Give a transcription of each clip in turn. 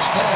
Scores.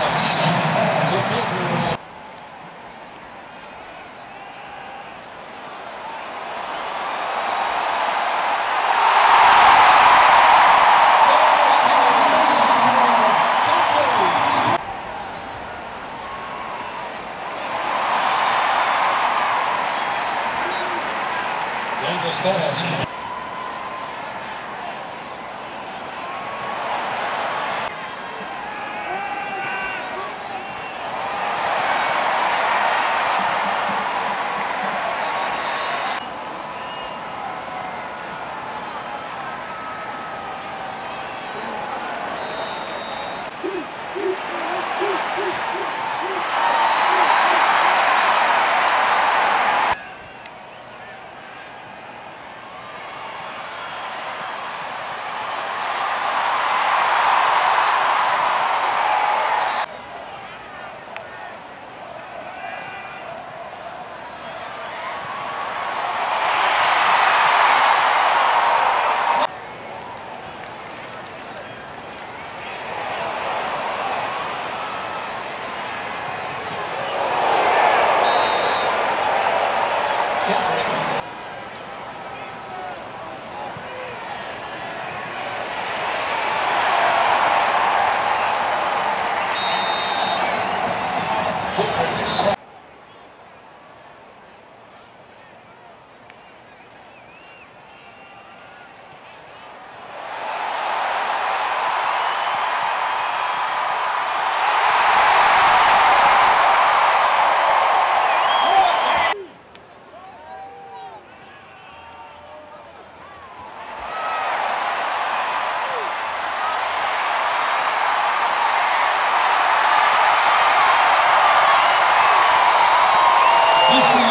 Yes,